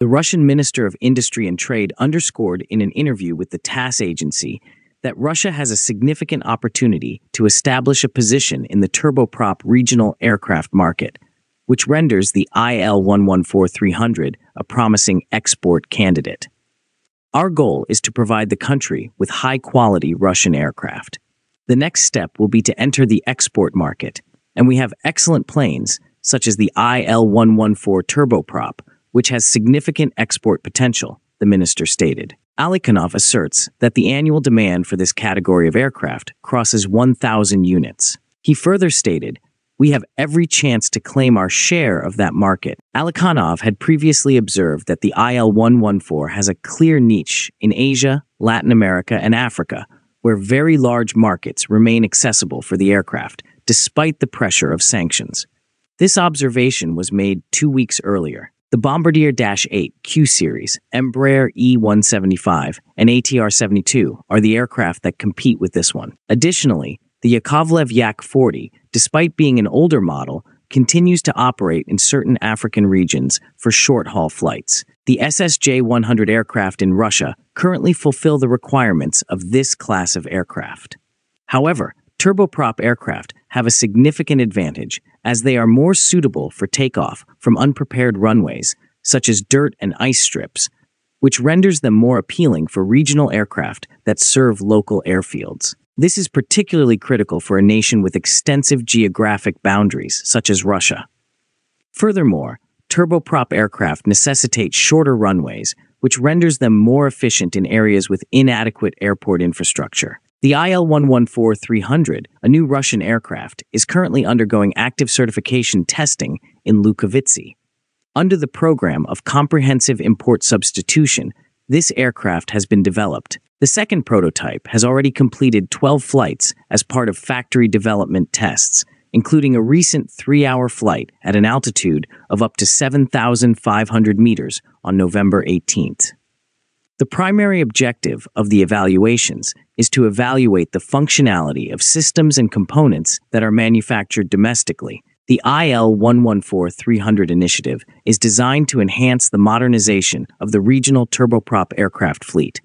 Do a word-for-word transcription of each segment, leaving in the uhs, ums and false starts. The Russian Minister of Industry and Trade underscored in an interview with the TASS agency that Russia has a significant opportunity to establish a position in the turboprop regional aircraft market, which renders the I L one one four dash three hundred a promising export candidate. Our goal is to provide the country with high-quality Russian aircraft. The next step will be to enter the export market, and we have excellent planes, such as the I L one one four turboprop, which has significant export potential, the minister stated. Alikhanov asserts that the annual demand for this category of aircraft crosses one thousand units. He further stated, "We have every chance to claim our share of that market." Alikhanov had previously observed that the I L one one four has a clear niche in Asia, Latin America, and Africa, where very large markets remain accessible for the aircraft, despite the pressure of sanctions. This observation was made two weeks earlier. The Bombardier Dash eight Q-Series, Embraer E one seventy-five, and A T R seventy-two are the aircraft that compete with this one. Additionally, the Yakovlev Yak forty, despite being an older model, continues to operate in certain African regions for short-haul flights. The S S J one hundred aircraft in Russia currently fulfill the requirements of this class of aircraft. However, turboprop aircraft have a significant advantage as they are more suitable for takeoff from unprepared runways, such as dirt and ice strips, which renders them more appealing for regional aircraft that serve local airfields. This is particularly critical for a nation with extensive geographic boundaries, such as Russia. Furthermore, turboprop aircraft necessitate shorter runways, which renders them more efficient in areas with inadequate airport infrastructure. The I L one one four dash three hundred, a new Russian aircraft, is currently undergoing active certification testing in Lukovitski. Under the program of comprehensive import substitution, this aircraft has been developed. The second prototype has already completed twelve flights as part of factory development tests, including a recent three-hour flight at an altitude of up to seven thousand five hundred meters on November eighteenth. The primary objective of the evaluations is to evaluate the functionality of systems and components that are manufactured domestically. The I L one one four dash three hundred initiative is designed to enhance the modernization of the regional turboprop aircraft fleet.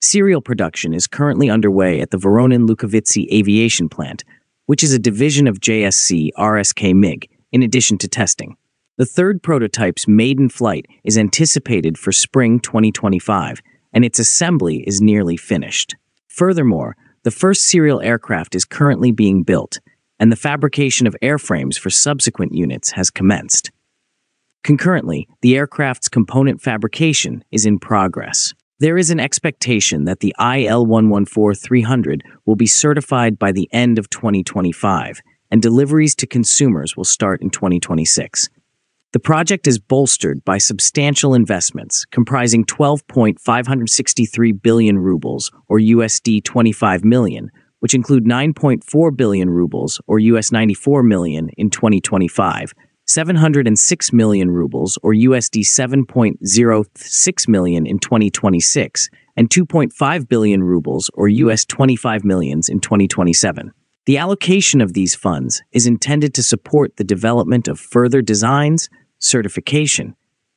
Serial production is currently underway at the Voronin Lukovitski Aviation Plant, which is a division of J S C R S K MIG, in addition to testing. The third prototype's maiden flight is anticipated for spring twenty twenty-five, and its assembly is nearly finished. Furthermore, the first serial aircraft is currently being built, and the fabrication of airframes for subsequent units has commenced. Concurrently, the aircraft's component fabrication is in progress. There is an expectation that the I L one one four dash three hundred will be certified by the end of twenty twenty-five, and deliveries to consumers will start in twenty twenty-six. The project is bolstered by substantial investments comprising twelve point five six three billion rubles, or U S D twenty-five million, which include nine point four billion rubles, or U S ninety-four million in twenty twenty-five, seven hundred six million rubles, or U S D seven point zero six million in twenty twenty-six, and two point five billion rubles, or U S twenty-five millions in twenty twenty-seven. The allocation of these funds is intended to support the development of further designs, certification,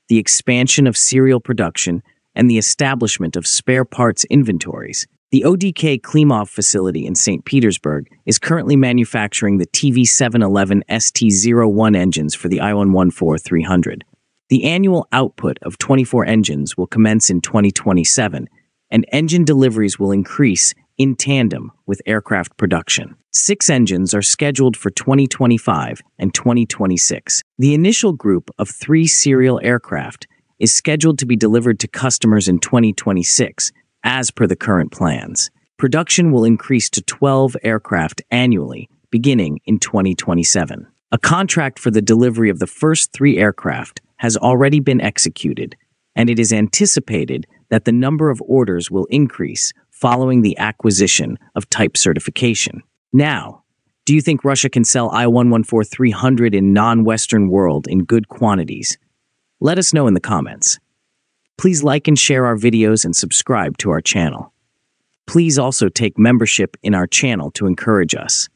the expansion of serial production, and the establishment of spare parts inventories. The O D K Klimov facility in Saint Petersburg is currently manufacturing the T V seven eleven S T zero one engines for the I L one one four dash three hundred. The annual output of twenty-four engines will commence in twenty twenty-seven, and engine deliveries will increase in tandem with aircraft production. Six engines are scheduled for twenty twenty-five and twenty twenty-six. The initial group of three serial aircraft is scheduled to be delivered to customers in twenty twenty-six, as per the current plans. Production will increase to twelve aircraft annually, beginning in twenty twenty-seven. A contract for the delivery of the first three aircraft has already been executed, and it is anticipated that the number of orders will increase following the acquisition of type certification. Now, do you think Russia can sell I L one one four dash three hundred in non-Western world in good quantities? Let us know in the comments. Please like and share our videos and subscribe to our channel. Please also take membership in our channel to encourage us.